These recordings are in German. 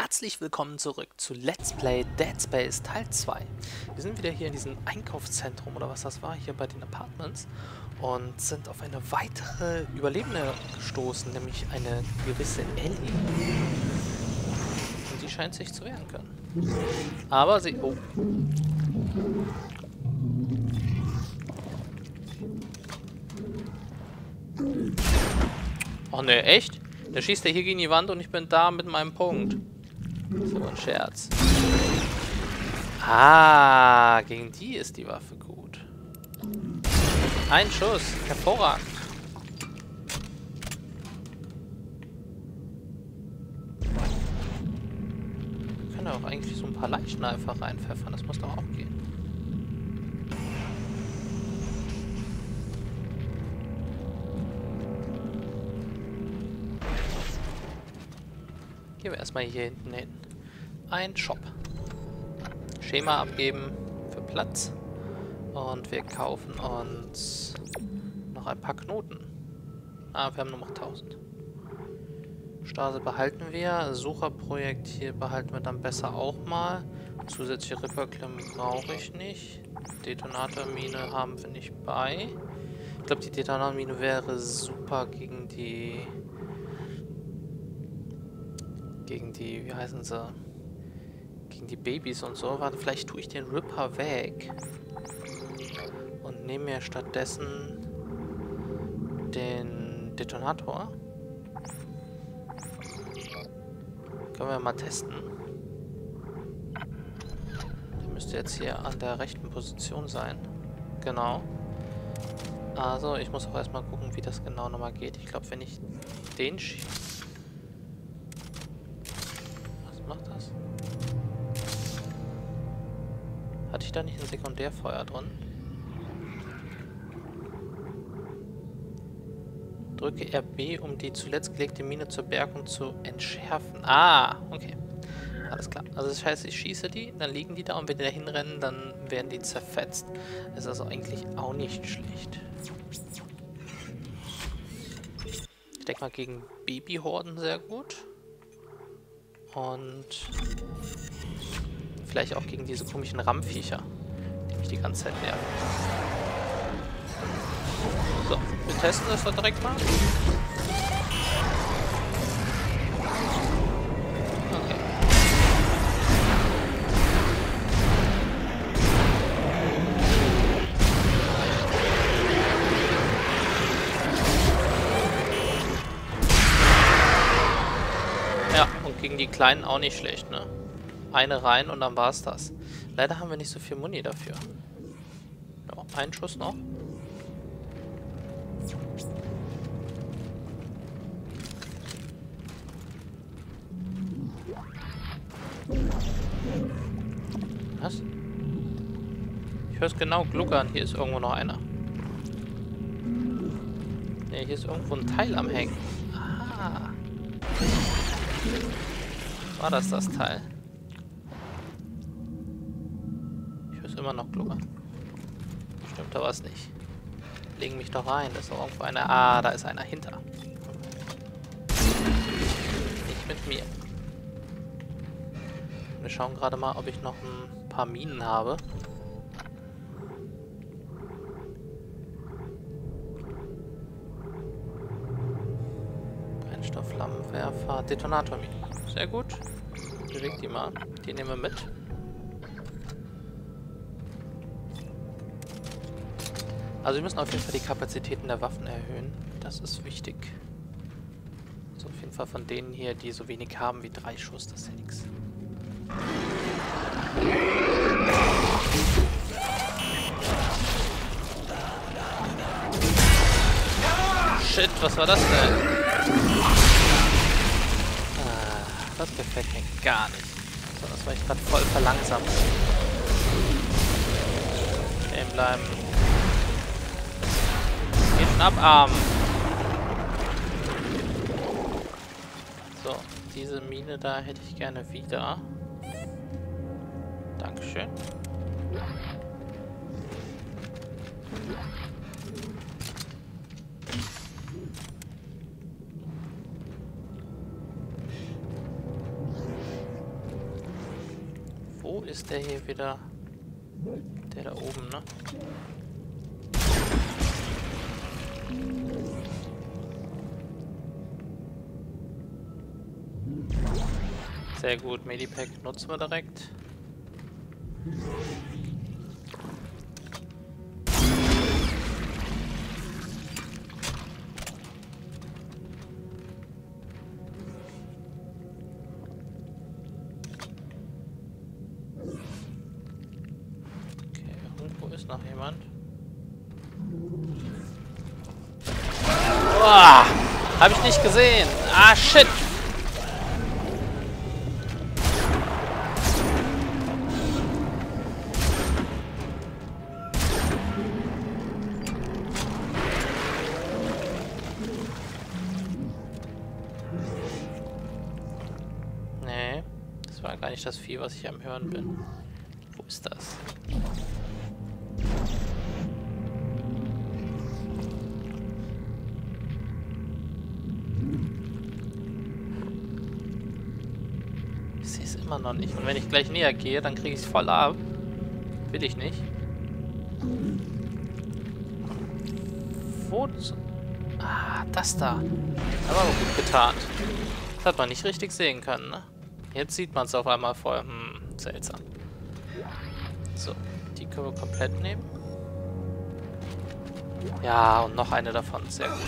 Herzlich willkommen zurück zu Let's Play Dead Space Teil 2. Wir sind wieder hier in diesem Einkaufszentrum oder was das war, hier bei den Apartments und sind auf eine weitere Überlebende gestoßen, nämlich eine gewisse Ellie. Und sie scheint sich zu wehren können. Aber sie... Oh. Oh ne, echt? Da schießt er hier gegen die Wand und ich bin da mit meinem Punkt. Das ist aber ein Scherz. Ah, gegen die ist die Waffe gut. Ein Schuss, hervorragend. Wir können auch eigentlich so ein paar Leichen einfach reinpfeffern, das muss doch auch gehen. Gehen wir erstmal hier hinten hin. Ein Shop. Schema abgeben für Platz. Und wir kaufen uns noch ein paar Knoten. Ah, wir haben nur noch 1000. Stase behalten wir. Sucherprojekt hier behalten wir dann besser auch mal. Zusätzliche Ripperklemmen brauche ich nicht. Detonatormine haben wir nicht bei. Ich glaube, die Detonatormine wäre super gegen die... wie heißen sie? Gegen die Babys und so. Warte, vielleicht tue ich den Ripper weg. Und nehme mir stattdessen den Detonator. Können wir mal testen. Der müsste jetzt hier an der rechten Position sein. Genau. Also, ich muss auch erstmal gucken, wie das genau nochmal geht. Ich glaube, wenn ich den schieße... Hatte ich da nicht ein Sekundärfeuer drin? Drücke RB, um die zuletzt gelegte Mine zur Bergung zu entschärfen. Ah, okay. Alles klar. Also das heißt, ich schieße die, dann liegen die da und wenn die da hinrennen, dann werden die zerfetzt. Das ist also eigentlich auch nicht schlecht. Ich denke mal gegen Babyhorden sehr gut. Und... vielleicht auch gegen diese komischen Rammviecher, die mich die ganze Zeit nerven. So, wir testen das doch direkt mal. Okay. Ja, und gegen die Kleinen auch nicht schlecht, ne? Eine rein und dann war's das. Leider haben wir nicht so viel Muni dafür. Ja, einen Schuss noch. Was? Ich höre es genau gluckern. Hier ist irgendwo noch einer. Ne, hier ist irgendwo ein Teil am Hängen. Ah. War das Teil? Immer noch gluckern. Stimmt da was nicht. Legen mich doch rein. Das ist doch irgendwo einer. Ah, da ist einer hinter. Nicht mit mir. Wir schauen gerade mal, ob ich noch ein paar Minen habe. Brennstoff, Flammenwerfer, Detonatorminen. Sehr gut. Bewegt die mal. Die nehmen wir mit. Also wir müssen auf jeden Fall die Kapazitäten der Waffen erhöhen. Das ist wichtig. Also auf jeden Fall von denen hier, die so wenig haben wie 3 Schuss, das ist ja nichts. Shit, was war das denn? Ah, das gefällt mir gar nicht. So, das war ich gerade voll verlangsamt. Stehen bleiben. Abarmen. So, diese Mine da hätte ich gerne wieder. Dankeschön. Wo ist der hier wieder? Der da oben, ne? Sehr gut, Medipack nutzen wir direkt. Noch jemand? Boah, hab ich nicht gesehen. Ah, shit. Nee, das war gar nicht das Vieh, was ich am Hören bin. Wo ist das? Immer noch nicht. Und wenn ich gleich näher gehe, dann kriege ich es voll ab. Will ich nicht. Wo? Ah, das da. Das war gut getarnt. Das hat man nicht richtig sehen können, ne? Jetzt sieht man es auf einmal voll. Hm, seltsam. So, die können wir komplett nehmen. Ja, und noch eine davon. Sehr gut.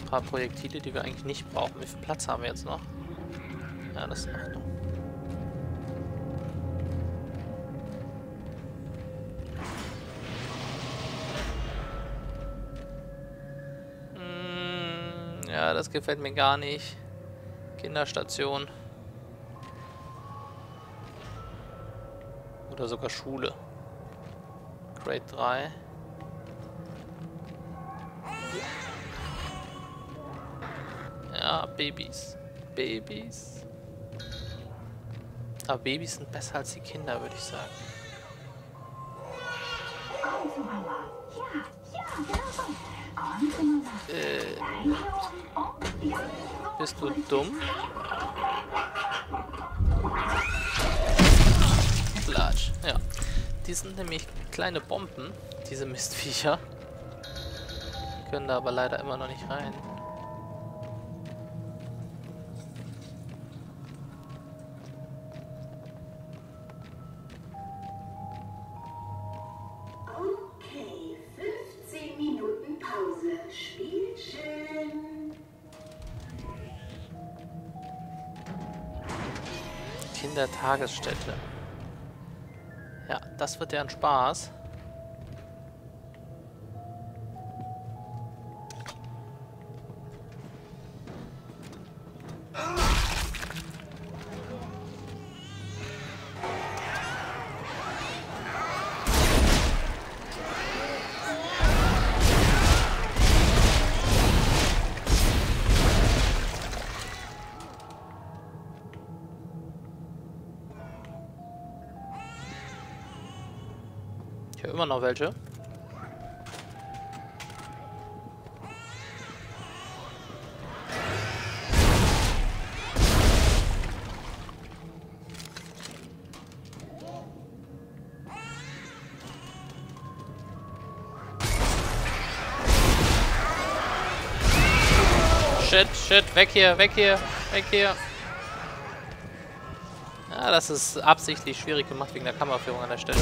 Ein paar Projektile, die wir eigentlich nicht brauchen. Wie viel Platz haben wir jetzt noch? Ja, das ist in Ordnung. Ja, das gefällt mir gar nicht. Kinderstation. Oder sogar Schule. Grade 3. Ja, Babys. Babys. Aber Babys sind besser als die Kinder, würde ich sagen. Bist du dumm? Platsch, ja. Die sind nämlich kleine Bomben, diese Mistviecher. Können da aber leider immer noch nicht rein. Tagesstätte. Ja, das wird ja ein Spaß. Ich habe immer noch welche. Shit, shit, weg hier, weg hier, weg hier. Ja, das ist absichtlich schwierig gemacht wegen der Kameraführung an der Stelle.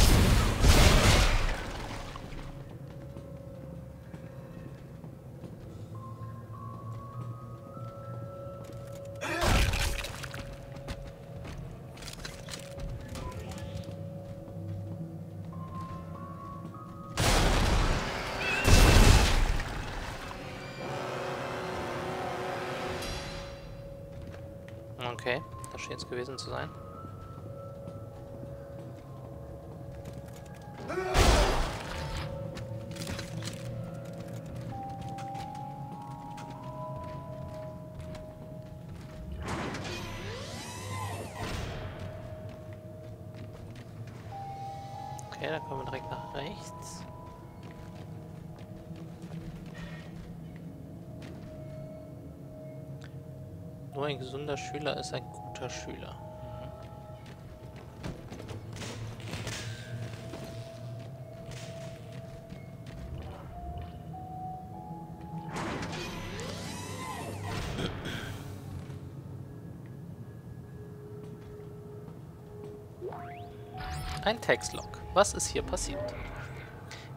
Okay, das scheint es gewesen zu sein. Okay, dann kommen wir direkt nach rechts. Nur ein gesunder Schüler ist ein guter Schüler. Ein Textlog. Was ist hier passiert?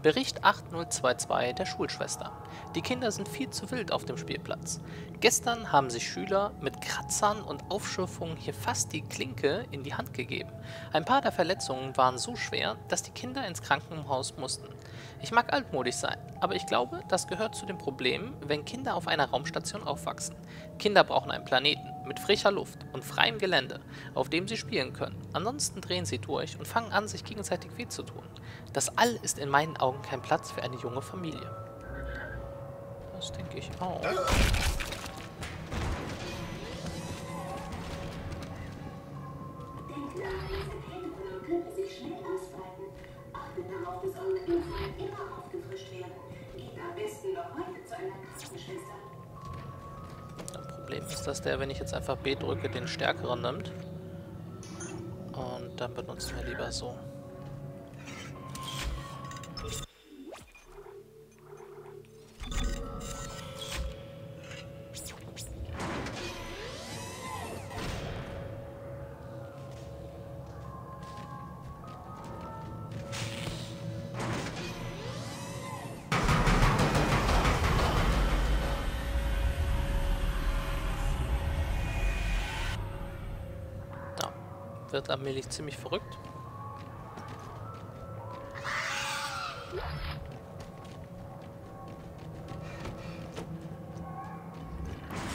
Bericht 8022 der Schulschwester. Die Kinder sind viel zu wild auf dem Spielplatz. Gestern haben sich Schüler mit Kratzern und Aufschürfungen hier fast die Klinke in die Hand gegeben. Ein paar der Verletzungen waren so schwer, dass die Kinder ins Krankenhaus mussten. Ich mag altmodisch sein, aber ich glaube, das gehört zu den Problemen, wenn Kinder auf einer Raumstation aufwachsen. Kinder brauchen einen Planeten mit frischer Luft und freiem Gelände, auf dem sie spielen können. Ansonsten drehen sie durch und fangen an, sich gegenseitig weh zu tun. Das All ist in meinen Augen kein Platz für eine junge Familie. Das denke ich auch. Das Problem ist, dass der, wenn ich jetzt einfach B drücke, den stärkeren nimmt. Und dann benutzen wir lieber so. Wird allmählich ziemlich verrückt.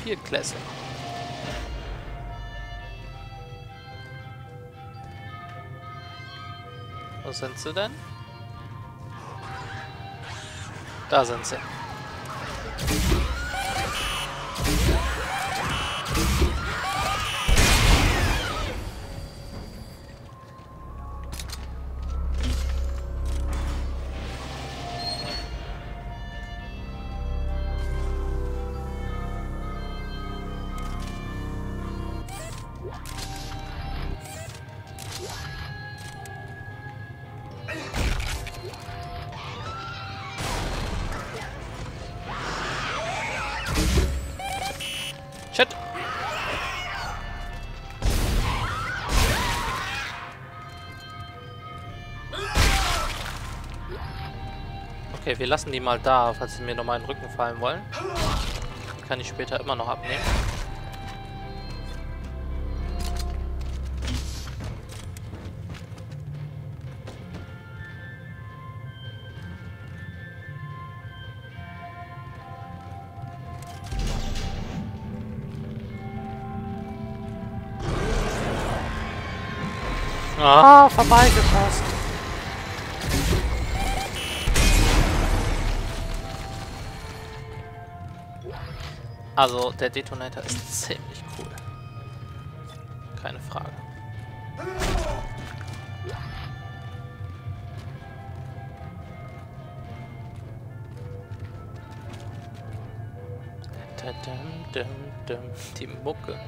Viertklässler. Wo sind sie denn? Da sind sie. Shit. Okay, wir lassen die mal da, falls sie mir nochmal in den Rücken fallen wollen. Die kann ich später immer noch abnehmen. Ah, vorbeigepasst. Also, der Detonator ist ziemlich cool. Keine Frage. Die Mucke.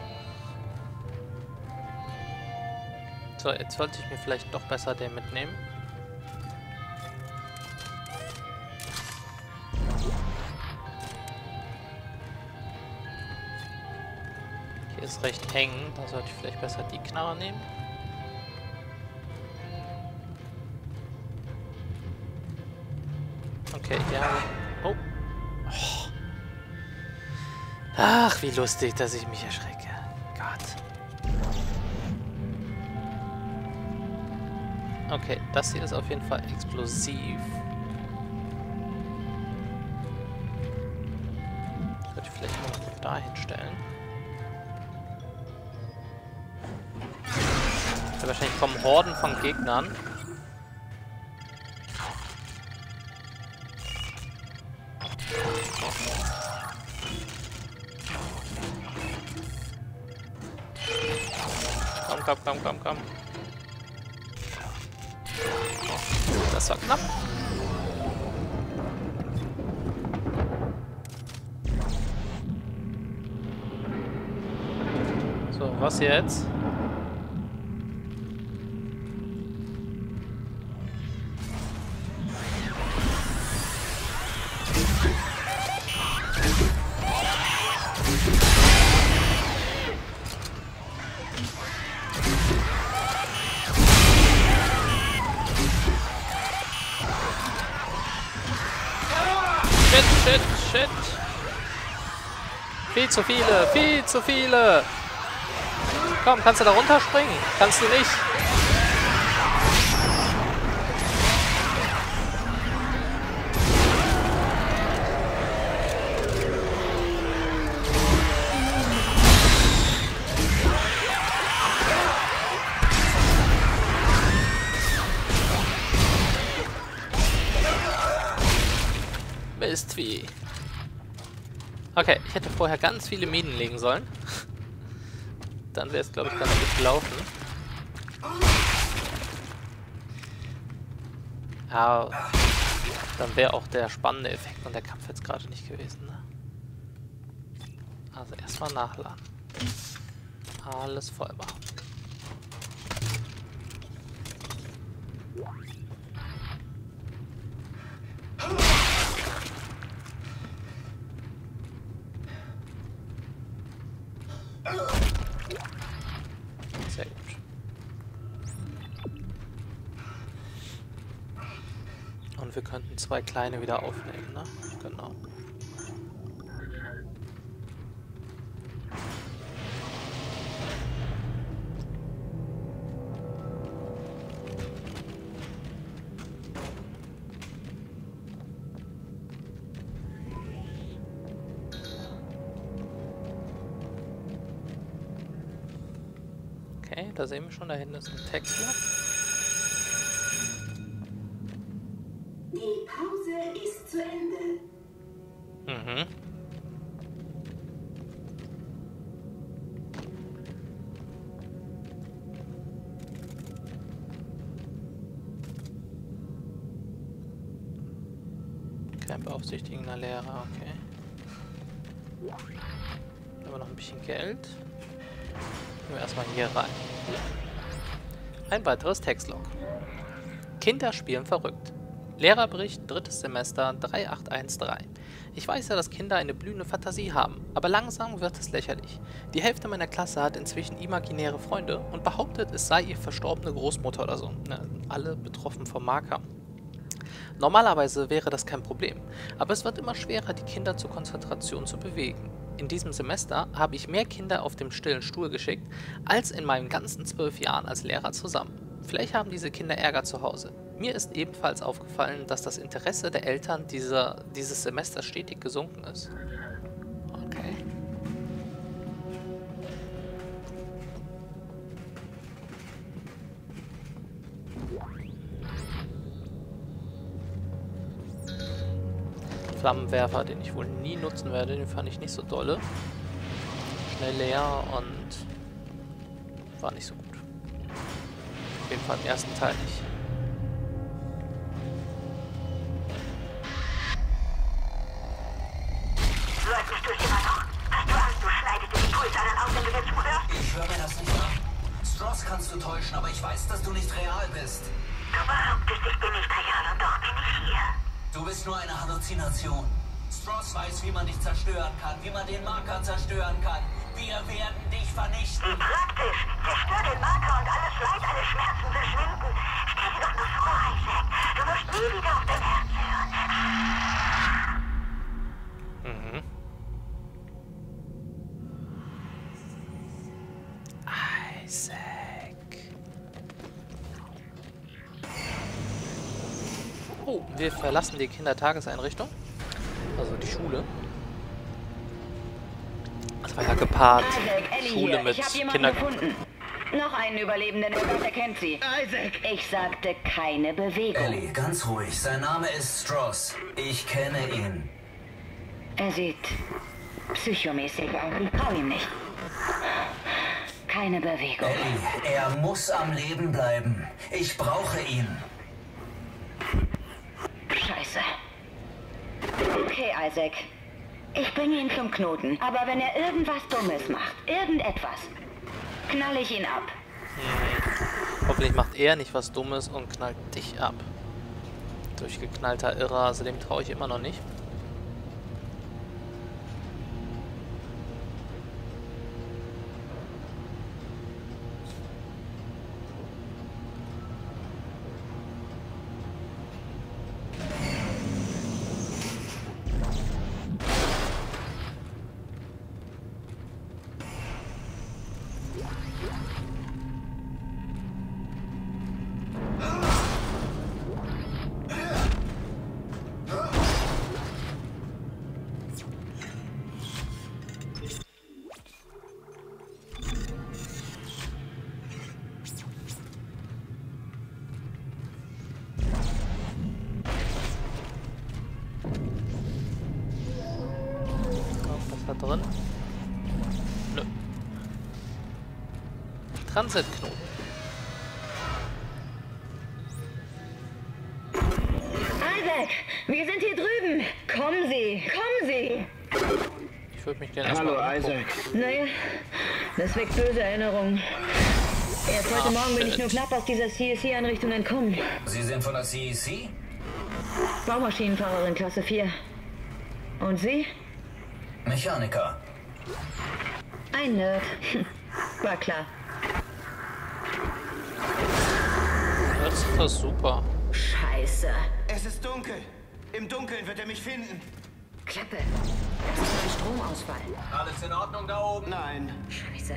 So, jetzt sollte ich mir vielleicht doch besser den mitnehmen. Hier ist recht eng, da sollte ich vielleicht besser die Knarre nehmen. Okay, ja. Oh. Oh. Ach, wie lustig, dass ich mich erschrecke. Gott. Okay, das hier ist auf jeden Fall explosiv. Würde ich vielleicht mal da hinstellen. Ja, wahrscheinlich kommen Horden von Gegnern. Komm, komm, komm, komm, komm. Das war knapp. So, was jetzt? Schnitt. Viel zu viele, viel zu viele. Komm, kannst du da runterspringen? Kannst du nicht. Mistvieh. Okay, ich hätte vorher ganz viele Minen legen sollen. Dann wäre es, glaube ich, ganz gut gelaufen. Ja, dann wäre auch der spannende Effekt und der Kampf jetzt gerade nicht gewesen. Ne? Also erstmal nachladen. Alles voll machen. Sehr gut. Und wir könnten zwei kleine wieder aufnehmen, ne? Genau. Da sehen wir schon, da hinten ist ein Textblatt. Die Pause ist zu Ende. Mhm. Kein beaufsichtigender Lehrer, okay. Dann haben wir noch ein bisschen Geld. Gehen wir erstmal hier rein. Ein weiteres Textlog. Kinder spielen verrückt. Lehrerbericht, 3. Semester, 3813. Ich weiß ja, dass Kinder eine blühende Fantasie haben, aber langsam wird es lächerlich. Die Hälfte meiner Klasse hat inzwischen imaginäre Freunde und behauptet, es sei ihr verstorbene Großmutter oder so. Na, alle betroffen vom Marker. Normalerweise wäre das kein Problem, aber es wird immer schwerer, die Kinder zur Konzentration zu bewegen. In diesem Semester habe ich mehr Kinder auf dem stillen Stuhl geschickt, als in meinen ganzen 12 Jahren als Lehrer zusammen. Vielleicht haben diese Kinder Ärger zu Hause. Mir ist ebenfalls aufgefallen, dass das Interesse der Eltern dieses Semester stetig gesunken ist. Okay. Flammenwerfer, den ich wohl nie nutzen werde, den fand ich nicht so dolle. Schnell leer und war nicht so gut. Auf jeden Fall im ersten Teil nicht. Hörst du es immer noch? Hast du Angst, du schneidest den Puls an den Augen, wenn du den Spur hörst? Ich höre mir das nicht an. Strauss kannst du täuschen, aber ich weiß, dass du nicht real bist. Du behauptest, ich bin nicht real und doch bin ich hier. Du bist nur eine Halluzination. Strauss weiß, wie man dich zerstören kann, wie man den Marker zerstören kann. Wir werden dich vernichten. Wie praktisch. Zerstör den Marker und alles Leid, alle Schmerzen verschwinden. Stell dir doch nur vor, Isaac. Du musst nie wieder auf dein Herz hören. Mhm. Oh, wir verlassen die Kindertageseinrichtung. Also die Schule. Das war ja gepaart. Isaac, Schule hier. Mit Kindergarten. Noch einen Überlebenden, das erkennt sie. Isaac! Ich sagte keine Bewegung. Ellie, ganz ruhig. Sein Name ist Strauss. Ich kenne ihn. Er sieht psychomäßig aus. Ich trau ihm nicht. Keine Bewegung. Ellie, er muss am Leben bleiben. Ich brauche ihn. Scheiße. Okay, Isaac. Ich bringe ihn zum Knoten. Aber wenn er irgendwas Dummes macht, irgendetwas, knall ich ihn ab. Hm. Hoffentlich macht er nicht was Dummes und knallt dich ab. Durchgeknallter Irrer, also dem traue ich immer noch nicht. drin? Nö. Transitknoten. Isaac, wir sind hier drüben. Kommen Sie, kommen Sie. Ich würde mich gerne erstmal angucken. Hallo, Isaac. Naja, das weckt böse Erinnerungen. Erst heute Morgen bin ich nur knapp aus dieser CSC-Einrichtung entkommen. Sie sind von der CSC? Baumaschinenfahrerin Klasse 4. Und Sie? Mechaniker. Ein Nerd. War klar. Das ist doch super. Scheiße. Es ist dunkel. Im Dunkeln wird er mich finden. Klappe. Das ist ein Stromausfall. Alles in Ordnung da oben? Nein. Scheiße.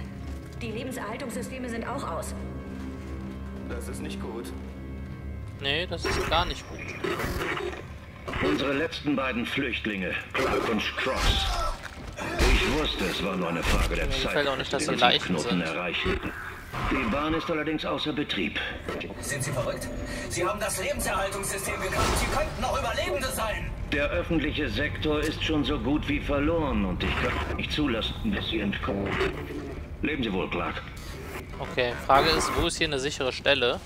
Die Lebenserhaltungssysteme sind auch aus. Das ist nicht gut. Nee, das ist gar nicht gut. Unsere letzten beiden Flüchtlinge, Clark und Strauss. Ich wusste, es war nur eine Frage der Zeit. Mir gefällt auch nicht, dass sie Leichen sind. Die Bahn ist allerdings außer Betrieb. Sind Sie verrückt? Sie haben das Lebenserhaltungssystem gekannt. Sie könnten noch Überlebende sein. Der öffentliche Sektor ist schon so gut wie verloren und ich kann nicht zulassen, bis Sie entkommen. Leben Sie wohl, Clark. Okay, Frage ist, wo ist hier eine sichere Stelle?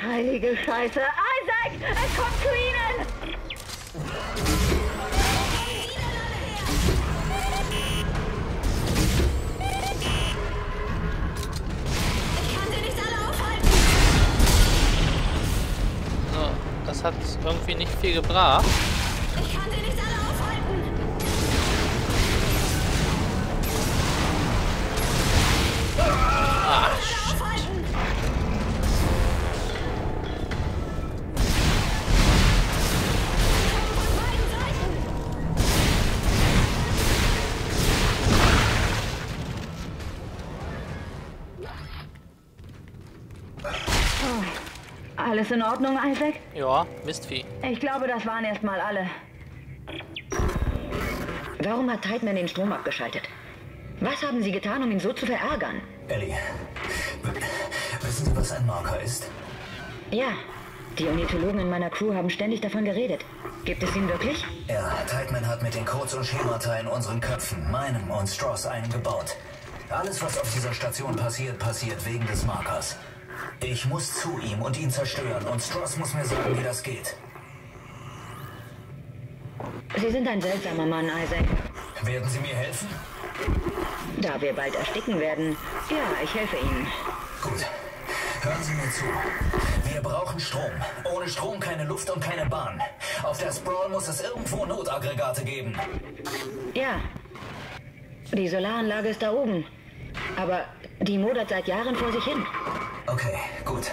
Heilige Scheiße! Isaac! Es kommt zu Ihnen! Ich kann Sie nicht alle aufhalten! So, das hat irgendwie nicht viel gebracht. Ich kann Sie nicht alle aufhalten! Ah, shit. Alles in Ordnung, Isaac? Ja, Mistvieh. Ich glaube, das waren erstmal alle. Warum hat Tiedemann den Strom abgeschaltet? Was haben Sie getan, um ihn so zu verärgern? Ellie, wissen Sie, was ein Marker ist? Ja, die Ornithologen in meiner Crew haben ständig davon geredet. Gibt es ihn wirklich? Ja, Tiedemann hat mit den Codes und Schemata in unseren Köpfen, meinem und Strauss, einen gebaut. Alles, was auf dieser Station passiert, passiert wegen des Markers. Ich muss zu ihm und ihn zerstören und Strauss muss mir sagen, wie das geht. Sie sind ein seltsamer Mann, Isaac. Werden Sie mir helfen? Da wir bald ersticken werden, ja, ich helfe Ihnen. Gut. Hören Sie mir zu. Wir brauchen Strom. Ohne Strom keine Luft und keine Bahn. Auf der Sprawl muss es irgendwo Notaggregate geben. Ja. Die Solaranlage ist da oben. Aber die modert seit Jahren vor sich hin. Okay, gut.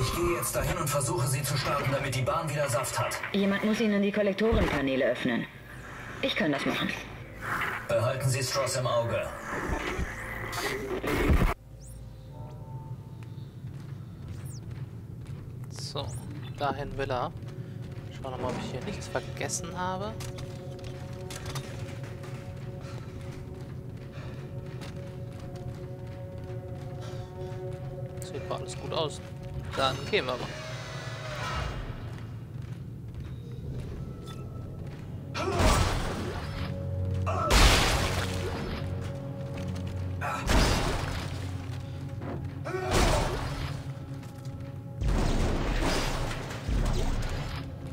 Ich gehe jetzt dahin und versuche, sie zu starten, damit die Bahn wieder Saft hat. Jemand muss Ihnen die Kollektorenpaneele öffnen. Ich kann das machen. Behalten Sie Strauss im Auge. So, dahin will er. Schau nochmal, ob ich hier nichts vergessen habe. Sieht mal alles gut aus. Dann gehen wir mal.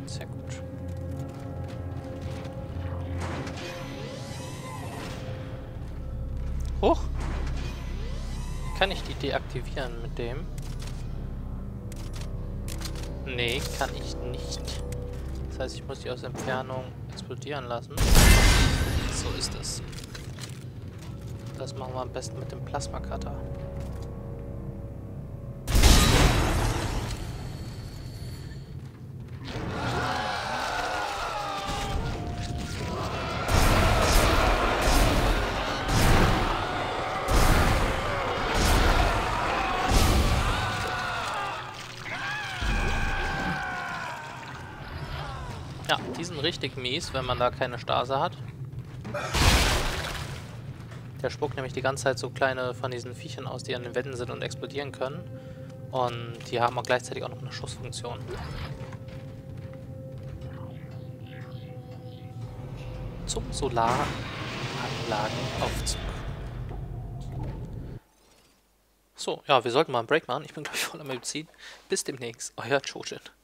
Sehr gut. Hoch. Kann ich die deaktivieren mit dem? Nee, kann ich nicht. Das heißt, ich muss die aus Entfernung explodieren lassen. So ist es. Das machen wir am besten mit dem Plasma-Cutter. Ja, die sind richtig mies, wenn man da keine Stase hat. Der spuckt nämlich die ganze Zeit so kleine von diesen Viechern aus, die an den Wänden sind und explodieren können. Und die haben auch gleichzeitig auch noch eine Schussfunktion. zum Solaranlagenaufzug. So, ja, wir sollten mal einen Break machen. Ich bin gleich voll am Medizin. Bis demnächst, euer Chojin.